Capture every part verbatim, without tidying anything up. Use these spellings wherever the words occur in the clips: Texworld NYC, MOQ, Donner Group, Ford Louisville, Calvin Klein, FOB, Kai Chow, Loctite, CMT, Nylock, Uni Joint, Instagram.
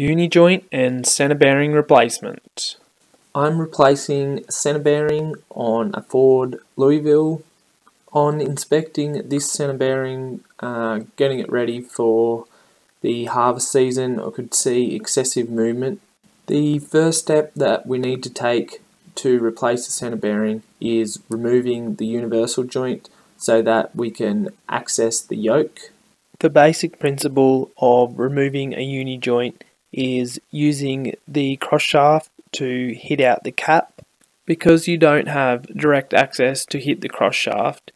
Uni joint and center bearing replacement. I'm replacing center bearing on a Ford Louisville. On inspecting this center bearing, uh, getting it ready for the harvest season, I could see excessive movement. The first step that we need to take to replace the center bearing is removing the universal joint so that we can access the yoke. The basic principle of removing a uni joint is using the cross shaft to hit out the cap. Because you don't have direct access to hit the cross shaft,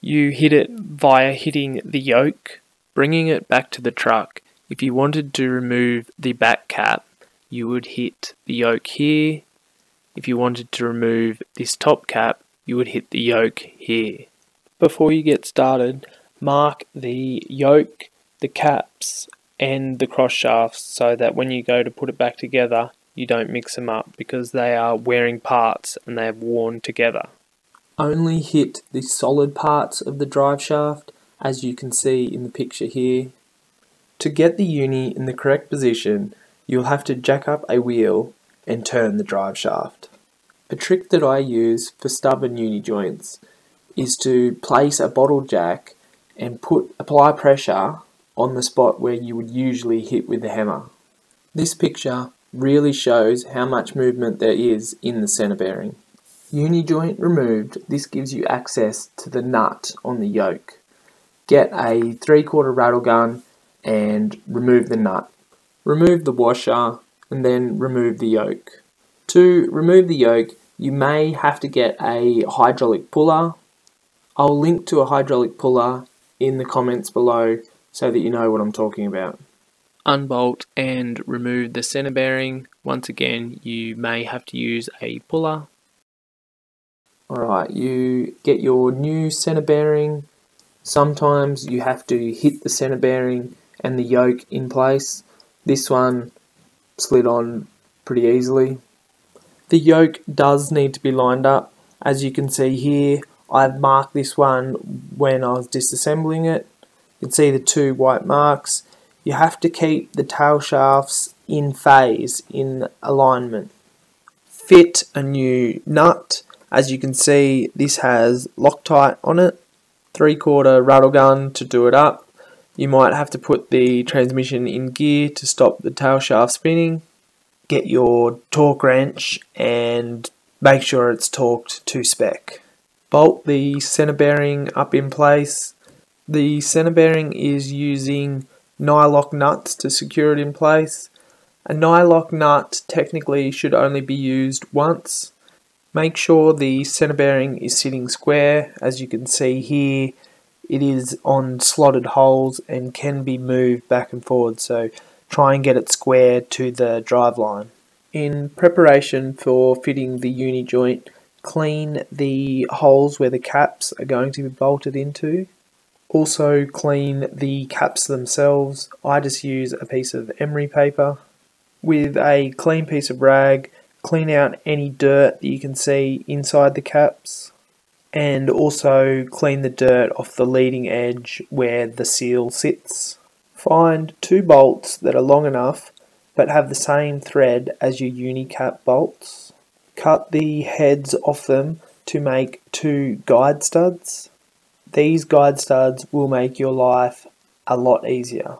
you hit it via hitting the yoke, bringing it back to the truck. If you wanted to remove the back cap, you would hit the yoke here. If you wanted to remove this top cap, you would hit the yoke here. Before you get started, mark the yoke, the caps and the cross shafts so that when you go to put it back together, you don't mix them up because they are wearing parts and they have worn together. Only hit the solid parts of the drive shaft, as you can see in the picture here. To get the uni in the correct position, you'll have to jack up a wheel and turn the drive shaft. A trick that I use for stubborn uni joints is to place a bottle jack and put apply pressure on the spot where you would usually hit with the hammer. This picture really shows how much movement there is in the center bearing. Uni joint removed, this gives you access to the nut on the yoke. Get a three-quarter rattle gun and remove the nut. Remove the washer and then remove the yoke. To remove the yoke, you may have to get a hydraulic puller. I'll link to a hydraulic puller in the comments below so that you know what I'm talking about. Unbolt and remove the center bearing. Once again, you may have to use a puller. Alright, you get your new center bearing. Sometimes you have to hit the center bearing and the yoke in place. This one slid on pretty easily. The yoke does need to be lined up. As you can see here, I've marked this one when I was disassembling it. You can see the two white marks. You have to keep the tail shafts in phase, in alignment. Fit a new nut. As you can see, this has Loctite on it. Three-quarter rattle gun to do it up. You might have to put the transmission in gear to stop the tail shaft spinning. Get your torque wrench and make sure it's torqued to spec. Bolt the center bearing up in place. The center bearing is using Nylock nuts to secure it in place. A Nylock nut technically should only be used once. Make sure the center bearing is sitting square. As you can see here, it is on slotted holes and can be moved back and forward, so try and get it square to the drive line. In preparation for fitting the uni joint, clean the holes where the caps are going to be bolted into. Also clean the caps themselves. I just use a piece of emery paper. With a clean piece of rag, clean out any dirt that you can see inside the caps, and also clean the dirt off the leading edge where the seal sits. Find two bolts that are long enough but have the same thread as your uni cap bolts. Cut the heads off them to make two guide studs. These guide studs will make your life a lot easier.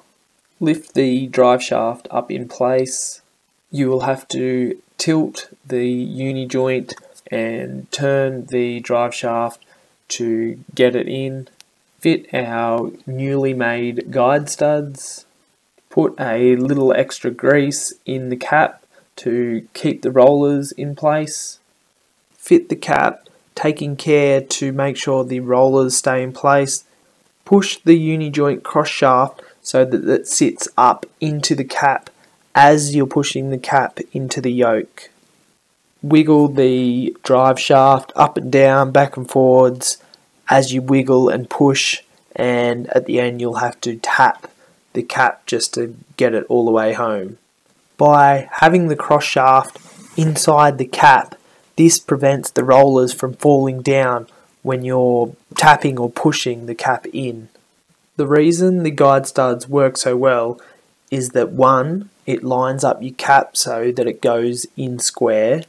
Lift the drive shaft up in place. You will have to tilt the uni joint and turn the drive shaft to get it in. Fit our newly made guide studs. Put a little extra grease in the cap to keep the rollers in place. Fit the cap, taking care to make sure the rollers stay in place. Push the uni joint cross shaft so that it sits up into the cap as you're pushing the cap into the yoke. Wiggle the drive shaft up and down, back and forwards as you wiggle and push, and at the end you'll have to tap the cap just to get it all the way home. By having the cross shaft inside the cap, this prevents the rollers from falling down when you're tapping or pushing the cap in. The reason the guide studs work so well is that one, it lines up your cap so that it goes in square,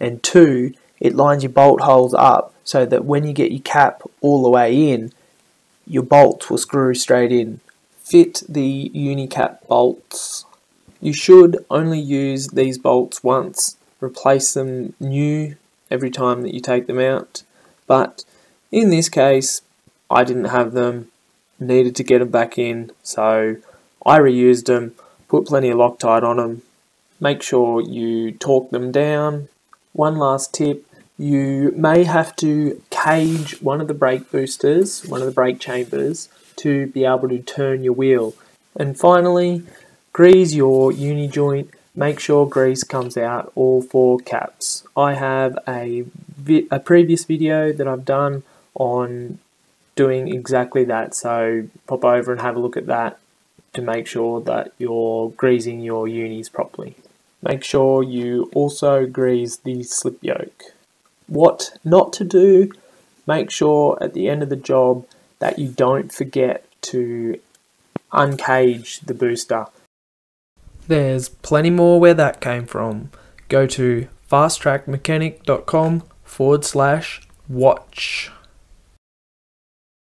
and two, it lines your bolt holes up so that when you get your cap all the way in, your bolts will screw straight in. Fit the unicap bolts. You should only use these bolts once. Replace them new every time that you take them out, but in this case I didn't have them, needed to get them back in, so I reused them, put plenty of Loctite on them. Make sure you torque them down. One last tip, you may have to cage one of the brake boosters, one of the brake chambers, to be able to turn your wheel. And finally, grease your uni joint. Make sure grease comes out all four caps. I have a, vi a previous video that I've done on doing exactly that, so pop over and have a look at that to make sure that you're greasing your unis properly. Make sure you also grease the slip yoke. What not to do, make sure at the end of the job that you don't forget to uncage the booster. There's plenty more where that came from. Go to fast track mechanic dot com forward slash watch.